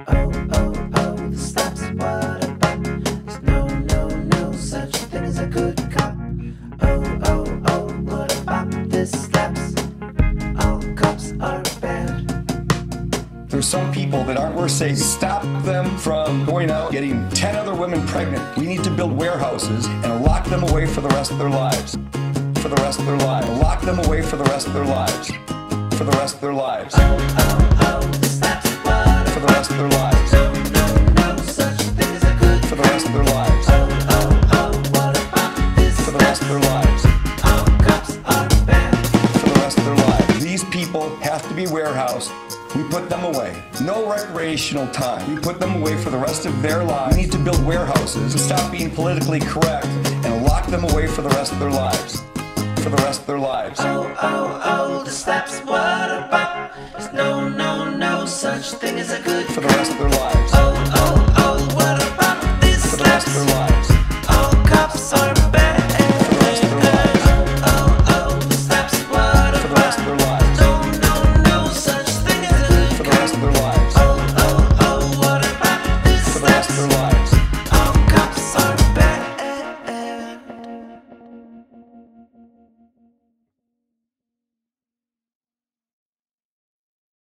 Oh, oh, oh, the slaps, what a pop. There's no, no, no such thing as a good cop. Oh, oh, oh, what a pop, this slaps. All cops are bad. There's some people that aren't worth saying, stop them from going out getting 10 other women pregnant. We need to build warehouses and lock them away for the rest of their lives. For the rest of their lives. Lock them away for the rest of their lives. For the rest of their lives. Oh, oh, oh, the slaps, what a for the rest of their lives. No, no, no such thing as a good for the rest of their lives. Oh, oh, oh, what a pop, this for the rest of their lives. All cops are bad. For the rest of their lives. These people have to be warehoused. We put them away. No recreational time. We put them away for the rest of their lives. We need to build warehouses and stop being politically correct and lock them away for the rest of their lives. For the rest of their lives. Oh, oh, oh, the slaps, what a bop. There's no, no, no such thing as a good for the rest of their lives.